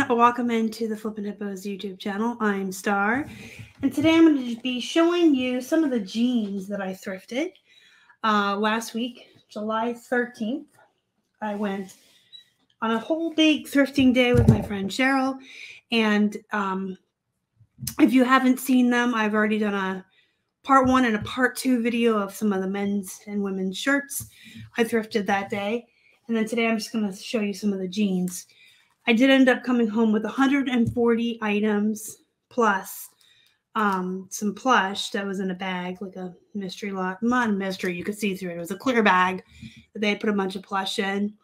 everyone, welcome into the Flippin' Hippos YouTube channel. I'm Star, and today I'm going to be showing you some of the jeans that I thrifted last week, July 13th. I went on a whole big thrifting day with my friend Cheryl, and if you haven't seen them, I've already done a part one and a part two video of some of the men's and women's shirts I thrifted that day. And then today I'm just going to show you some of the jeans. I did end up coming home with 140 items plus some plush that was in a bag, like a mystery lot. Not a mystery, you could see through it. It was a clear bag that they had put a bunch of plush in.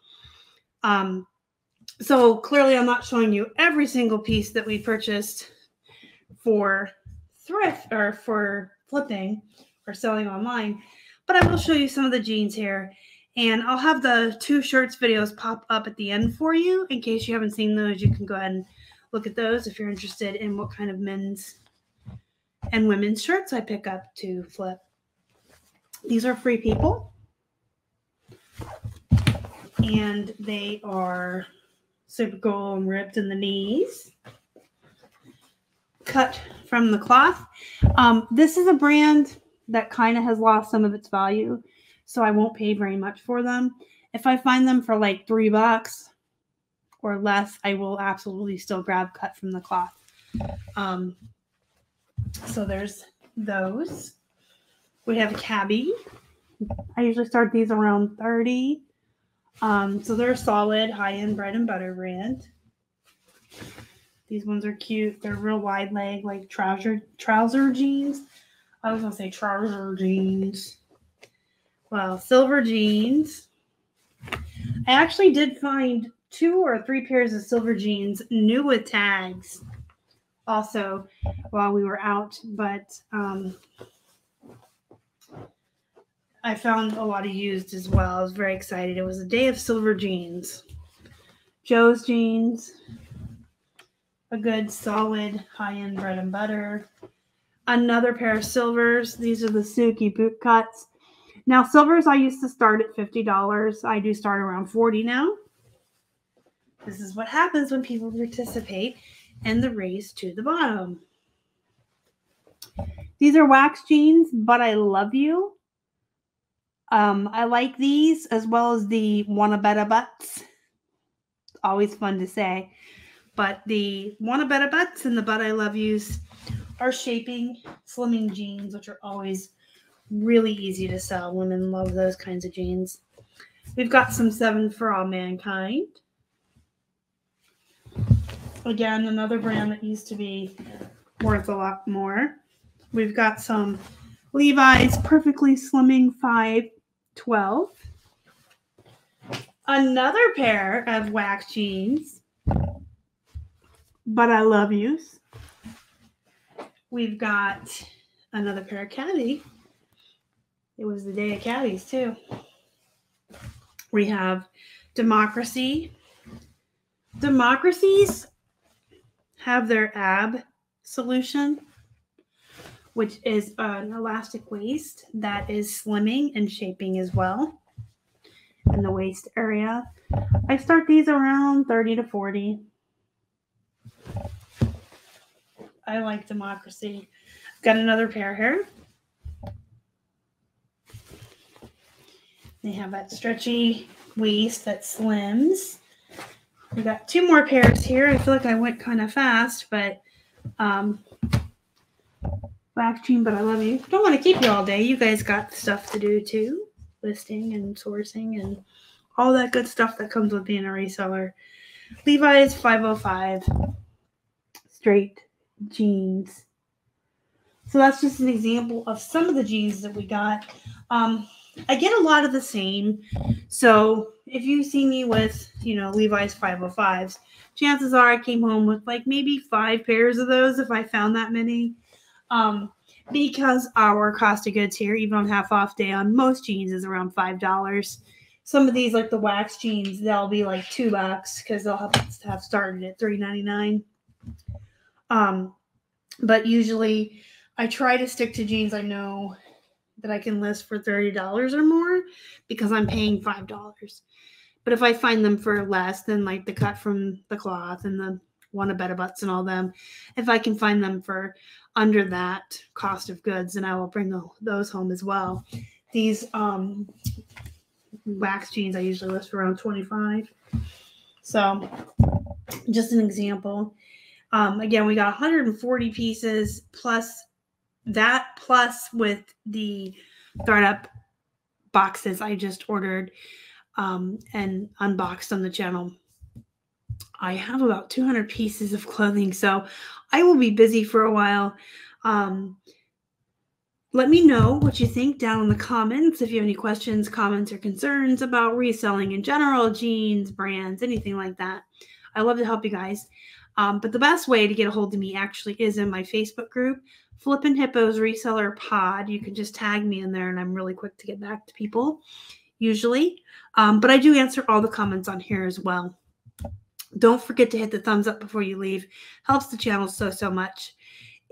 So clearly I'm not showing you every single piece that we purchased for thrift or for flipping or selling online, but I will show you some of the jeans here. And I'll have the two shirts videos pop up at the end for you. In case you haven't seen those, you can go ahead and look at those if you're interested in what kind of men's and women's shirts I pick up to flip. These are Free People. And they are super cool and ripped in the knees. Cut from the Cloth. This is a brand that kind of has lost some of its value, so I won't pay very much for them. If I find them for like $3 or less, I will absolutely still grab Cut from the Cloth. So there's those. We have Cabbie. I usually start these around 30. So they're a solid high-end bread and butter brand. These ones are cute. They're real wide leg, like trouser jeans. I was gonna say trouser jeans. Well, Silver Jeans. I actually did find two or three pairs of Silver Jeans, new with tags, also while we were out. But I found a lot of used as well. I was very excited. It was a day of Silver Jeans. Joe's Jeans, a good solid high-end bread and butter. Another pair of Silvers. These are the Suki boot cuts. Now, Silvers, I used to start at $50. I do start around $40 now. This is what happens when people participate in the race to the bottom. These are Wax Jeans, But I Love You. I like these as well as the Wanna Betta Butts. Always fun to say. But the Wanna Betta Butts and the But I Love Yous are shaping, slimming jeans, which are always really easy to sell. Women love those kinds of jeans. We've got some Seven for All Mankind. Again, another brand that used to be worth a lot more. We've got some Levi's perfectly slimming 512. Another pair of Wax Jeans, But I Love Yous. We've got another pair of Cabbie. It was the day of Cabbies, too. We have Democracy. Democracies have their ab solution, which is an elastic waist that is slimming and shaping as well in the waist area. I start these around 30 to 40. I like Democracy. Got another pair here. They have that stretchy waist that slims. We got two more pairs here. I feel like I went kind of fast, but Wax Jean, But I Love You. Don't want to keep you all day. You guys got stuff to do too. Listing and sourcing and all that good stuff that comes with being a reseller. Levi's 505 straight jeans. So that's just an example of some of the jeans that we got. I get a lot of the same, so if you see me with, you know, Levi's 505s, chances are I came home with like maybe 5 pairs of those if I found that many, because our cost of goods here, even on half off day on most jeans, is around $5. Some of these, like the Wax Jeans, they'll be like $2 because they'll have started at $3.99. But usually I try to stick to jeans I know that I can list for $30 or more because I'm paying $5. But if I find them for less than like the Cut from the Cloth and the Wanna Betta Butts and all them. If I can find them for under that cost of goods, then I will bring those home as well. These Wax Jeans I usually list for around $25. So just an example. Again, we got 140 pieces plus that, plus with the startup boxes I just ordered and unboxed on the channel. I have about 200 pieces of clothing, so I will be busy for a while. Let me know what you think down in the comments. If you have any questions, comments, or concerns about reselling in general, jeans, brands, anything like that. I love to help you guys. But the best way to get a hold of me actually is in my Facebook group, Flippin' Hippos Reseller Pod. You can just tag me in there, and I'm really quick to get back to people usually. But I do answer all the comments on here as well. Don't forget to hit the thumbs up before you leave. Helps the channel so much.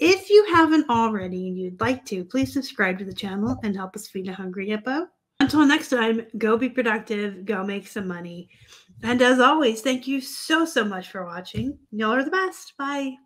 If you haven't already and you'd like to, please subscribe to the channel and help us feed a hungry hippo. Until next time, go be productive, go make some money. And as always, thank you so much for watching. Y'all are the best. Bye.